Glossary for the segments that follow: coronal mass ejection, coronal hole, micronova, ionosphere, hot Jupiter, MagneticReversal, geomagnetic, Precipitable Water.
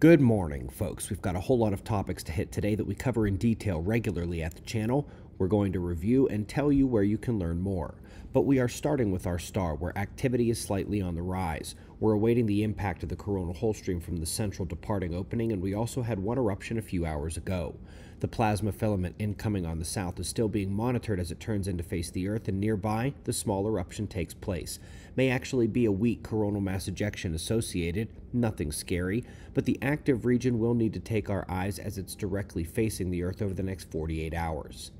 Good morning, folks. We've got a whole lot of topics to hit today that we cover in detail regularly at the channel. We're going to review and tell you where you can learn more. But we are starting with our star, where activity is slightly on the rise. We're awaiting the impact of the coronal hole stream from the central departing opening, and we also had one eruption a few hours ago. The plasma filament incoming on the south is still being monitored as it turns in to face the Earth, and nearby, the small eruption takes place. May actually be a weak coronal mass ejection associated, nothing scary, but the active region will need to take our eyes as it's directly facing the Earth over the next 48 hours.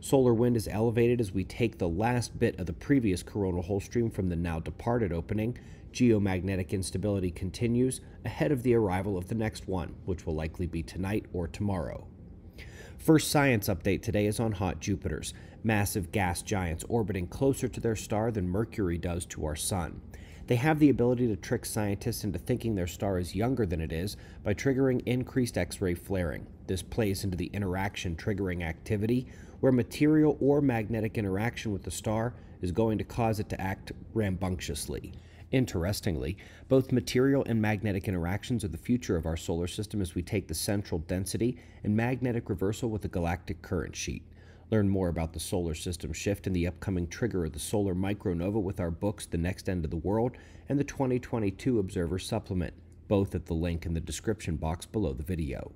Solar wind is elevated as we take the last bit of the previous coronal hole stream from the now departed opening. Geomagnetic instability continues ahead of the arrival of the next one, which will likely be tonight or tomorrow. First science update today is on hot Jupiters, massive gas giants orbiting closer to their star than Mercury does to our sun. They have the ability to trick scientists into thinking their star is younger than it is by triggering increased X-ray flaring. This plays into the interaction triggering activity, where material or magnetic interaction with the star is going to cause it to act rambunctiously. Interestingly, both material and magnetic interactions are the future of our solar system as we take the central density and magnetic reversal with the galactic current sheet. Learn more about the solar system shift and the upcoming trigger of the solar micronova with our books The Next End of the World and the 2022 Observer Supplement, both at the link in the description box below the video.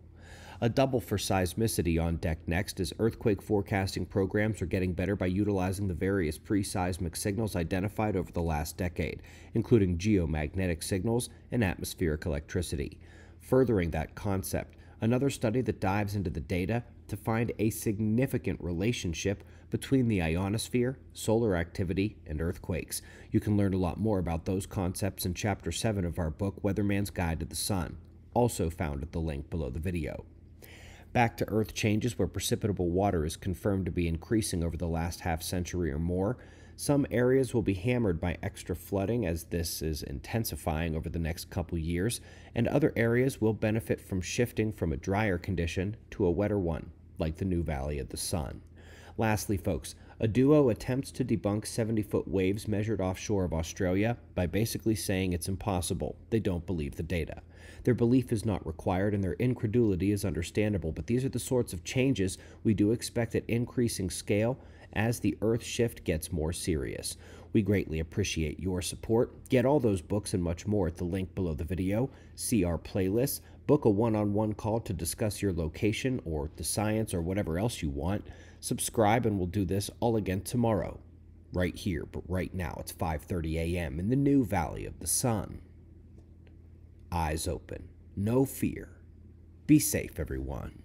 A double for seismicity on deck next, as earthquake forecasting programs are getting better by utilizing the various pre-seismic signals identified over the last decade, including geomagnetic signals and atmospheric electricity. Furthering that concept, another study that dives into the data to find a significant relationship between the ionosphere, solar activity, and earthquakes. You can learn a lot more about those concepts in Chapter 7 of our book, Weatherman's Guide to the Sun, also found at the link below the video. Back to Earth changes, where precipitable water is confirmed to be increasing over the last half century or more. Some areas will be hammered by extra flooding as this is intensifying over the next couple years, and other areas will benefit from shifting from a drier condition to a wetter one, like the new Valley of the Sun. Lastly, folks, a duo attempts to debunk 70-foot waves measured offshore of Australia by basically saying it's impossible. They don't believe the data. Their belief is not required, and their incredulity is understandable, but these are the sorts of changes we do expect at increasing scale as the Earth shift gets more serious. We greatly appreciate your support. Get all those books and much more at the link below the video. See our playlists. Book a one-on-one call to discuss your location or the science or whatever else you want. Subscribe, and we'll do this all again tomorrow, right here. But right now, it's 5:30 a.m. in the new Valley of the Sun. Eyes open. No fear. Be safe, everyone.